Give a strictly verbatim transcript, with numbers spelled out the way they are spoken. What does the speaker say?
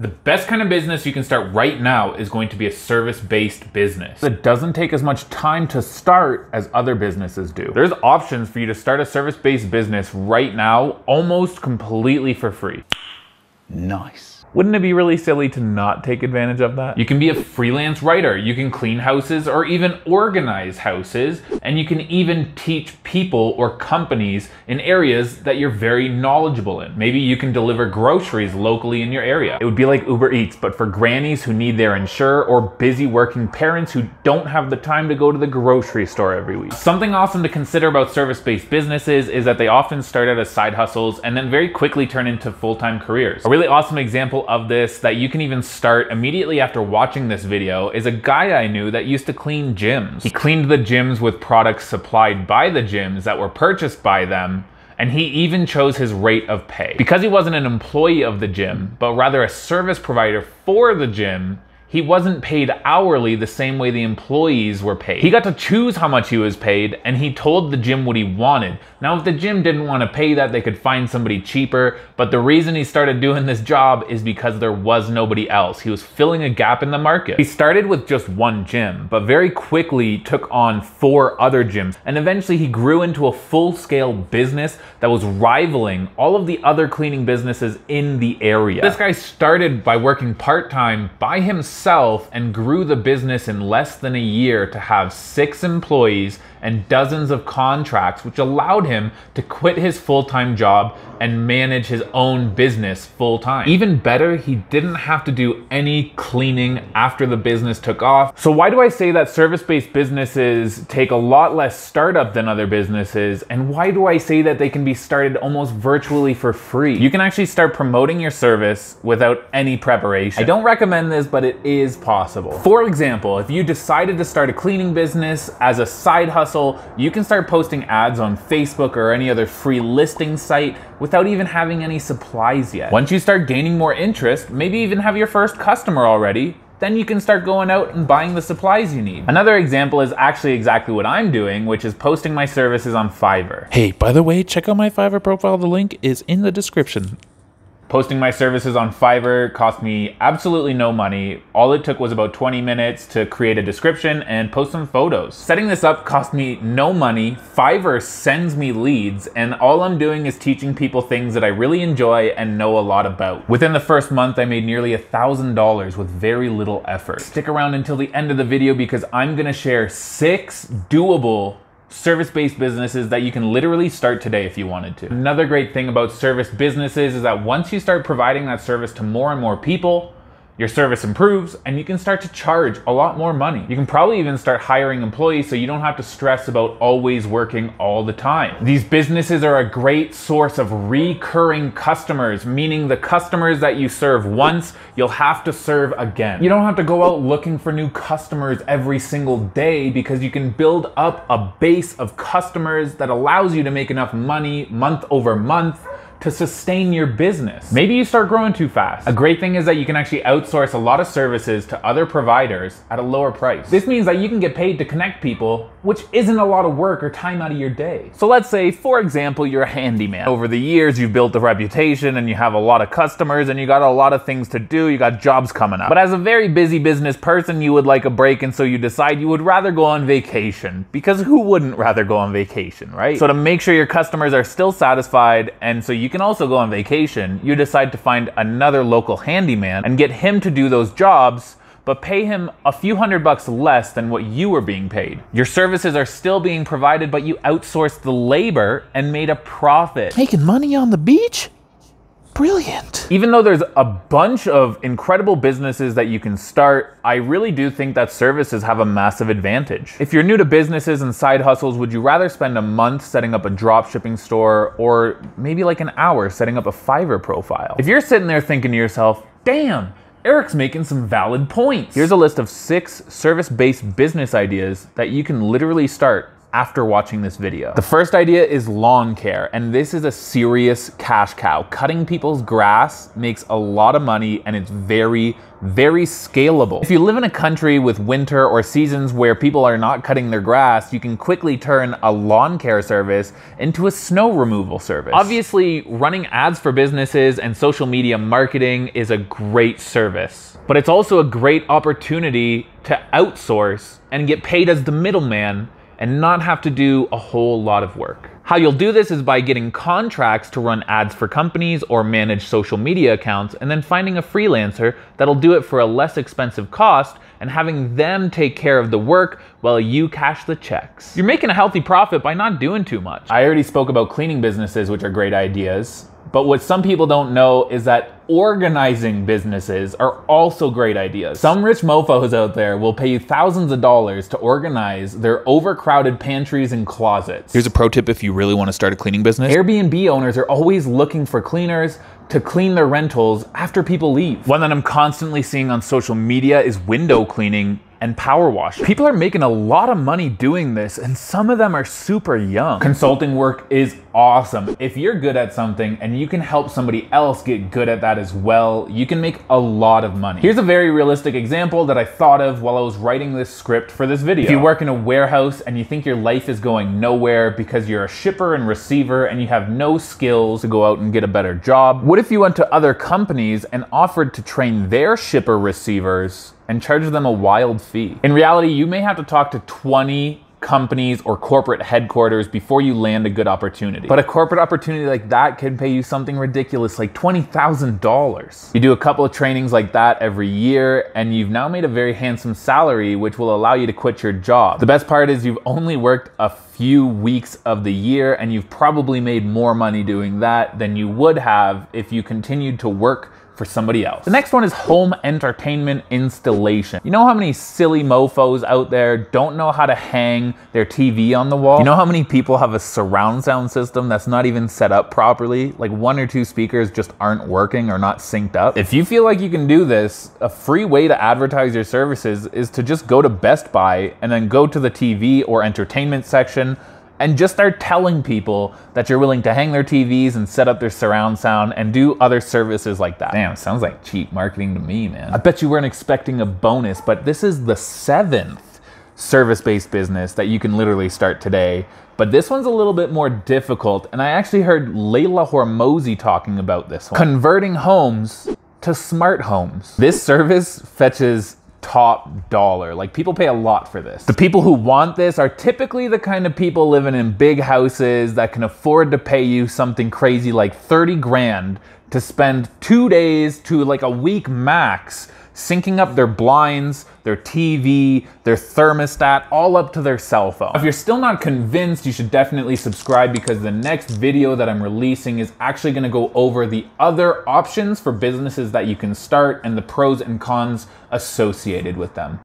The best kind of business you can start right now is going to be a service-based business. It doesn't take as much time to start as other businesses do. There's options for you to start a service-based business right now, almost completely for free. Nice. Wouldn't it be really silly to not take advantage of that? You can be a freelance writer, you can clean houses or even organize houses, and you can even teach people or companies in areas that you're very knowledgeable in. Maybe you can deliver groceries locally in your area. It would be like Uber Eats, but for grannies who need their insurer or busy working parents who don't have the time to go to the grocery store every week. Something awesome to consider about service-based businesses is that they often start out as side hustles and then very quickly turn into full-time careers. A really awesome example of this that you can even start immediately after watching this video is a guy I knew that used to clean gyms. He cleaned the gyms with products supplied by the gyms that were purchased by them, and he even chose his rate of pay. Because he wasn't an employee of the gym, but rather a service provider for the gym, he wasn't paid hourly the same way the employees were paid. He got to choose how much he was paid, and he told the gym what he wanted. Now, if the gym didn't want to pay that, they could find somebody cheaper, but the reason he started doing this job is because there was nobody else. He was filling a gap in the market. He started with just one gym, but very quickly took on four other gyms, and eventually he grew into a full-scale business that was rivaling all of the other cleaning businesses in the area. This guy started by working part-time by himself and grew the business in less than a year to have six employees and dozens of contracts, which allowed him to quit his full-time job and manage his own business full-time. Even better, he didn't have to do any cleaning after the business took off. So why do I say that service-based businesses take a lot less startup than other businesses? And why do I say that they can be started almost virtually for free? You can actually start promoting your service without any preparation. I don't recommend this, but it is possible. For example, if you decided to start a cleaning business as a side hustle, you can start posting ads on Facebook or any other free listing site without even having any supplies yet. Once you start gaining more interest, maybe even have your first customer already, then you can start going out and buying the supplies you need. Another example is actually exactly what I'm doing, which is posting my services on Fiverr. Hey, by the way, check out my Fiverr profile. The link is in the description. Posting my services on Fiverr cost me absolutely no money. All it took was about twenty minutes to create a description and post some photos. Setting this up cost me no money. Fiverr sends me leads, and all I'm doing is teaching people things that I really enjoy and know a lot about. Within the first month, I made nearly one thousand dollars with very little effort. Stick around until the end of the video because I'm gonna share six doable service-based businesses that you can literally start today if you wanted to. Another great thing about service businesses is that once you start providing that service to more and more people, your service improves and you can start to charge a lot more money. You can probably even start hiring employees so you don't have to stress about always working all the time. These businesses are a great source of recurring customers, meaning the customers that you serve once, you'll have to serve again. You don't have to go out looking for new customers every single day because you can build up a base of customers that allows you to make enough money month over month to sustain your business. Maybe you start growing too fast. A great thing is that you can actually outsource a lot of services to other providers at a lower price. This means that you can get paid to connect people, which isn't a lot of work or time out of your day. So let's say, for example, you're a handyman. Over the years, you've built a reputation and you have a lot of customers and you got a lot of things to do, you got jobs coming up. But as a very busy business person, you would like a break, and so you decide you would rather go on vacation, because who wouldn't rather go on vacation, right? So to make sure your customers are still satisfied and so you You can also go on vacation, you decide to find another local handyman and get him to do those jobs, but pay him a few hundred bucks less than what you were being paid. Your services are still being provided, but you outsourced the labor and made a profit. Making money on the beach? Brilliant. Even though there's a bunch of incredible businesses that you can start, I really do think that services have a massive advantage. If you're new to businesses and side hustles, would you rather spend a month setting up a drop shipping store or maybe like an hour setting up a Fiverr profile? If you're sitting there thinking to yourself, damn, Eric's making some valid points, here's a list of six service-based business ideas that you can literally start after watching this video. The first idea is lawn care, and this is a serious cash cow. Cutting people's grass makes a lot of money, and it's very, very scalable. If you live in a country with winter or seasons where people are not cutting their grass, you can quickly turn a lawn care service into a snow removal service. Obviously, running ads for businesses and social media marketing is a great service, but it's also a great opportunity to outsource and get paid as the middleman and not have to do a whole lot of work. How you'll do this is by getting contracts to run ads for companies or manage social media accounts, and then finding a freelancer that'll do it for a less expensive cost and having them take care of the work while you cash the checks. You're making a healthy profit by not doing too much. I already spoke about cleaning businesses, which are great ideas, but what some people don't know is that organizing businesses are also great ideas. Some rich mofos out there will pay you thousands of dollars to organize their overcrowded pantries and closets. Here's a pro tip if you really want to start a cleaning business. Airbnb owners are always looking for cleaners to clean their rentals after people leave. One that I'm constantly seeing on social media is window cleaning and power wash. People are making a lot of money doing this, and some of them are super young. Consulting work is awesome. If you're good at something and you can help somebody else get good at that as well, you can make a lot of money. Here's a very realistic example that I thought of while I was writing this script for this video. If you work in a warehouse and you think your life is going nowhere because you're a shipper and receiver and you have no skills to go out and get a better job, what if you went to other companies and offered to train their shipper receivers and charge them a wild fee? In reality, you may have to talk to twenty companies or corporate headquarters before you land a good opportunity. But a corporate opportunity like that can pay you something ridiculous, like twenty thousand dollars. You do a couple of trainings like that every year, and you've now made a very handsome salary, which will allow you to quit your job. The best part is you've only worked a few weeks of the year, and you've probably made more money doing that than you would have if you continued to work for somebody else. The next one is home entertainment installation. You know how many silly mofos out there don't know how to hang their T V on the wall? You know how many people have a surround sound system that's not even set up properly? Like one or two speakers just aren't working or not synced up? If you feel like you can do this, a free way to advertise your services is to just go to Best Buy and then go to the T V or entertainment section and just start telling people that you're willing to hang their T Vs and set up their surround sound and do other services like that. Damn, sounds like cheap marketing to me, man. I bet you weren't expecting a bonus, but this is the seventh service-based business that you can literally start today. But this one's a little bit more difficult, and I actually heard Layla Hormozi talking about this one. Converting homes to smart homes. This service fetches top dollar. Like, people pay a lot for this. The people who want this are typically the kind of people living in big houses that can afford to pay you something crazy like thirty grand to spend two days to like a week max syncing up their blinds, their T V, their thermostat, all up to their cell phone. If you're still not convinced, you should definitely subscribe, because the next video that I'm releasing is actually gonna go over the other options for businesses that you can start and the pros and cons associated with them.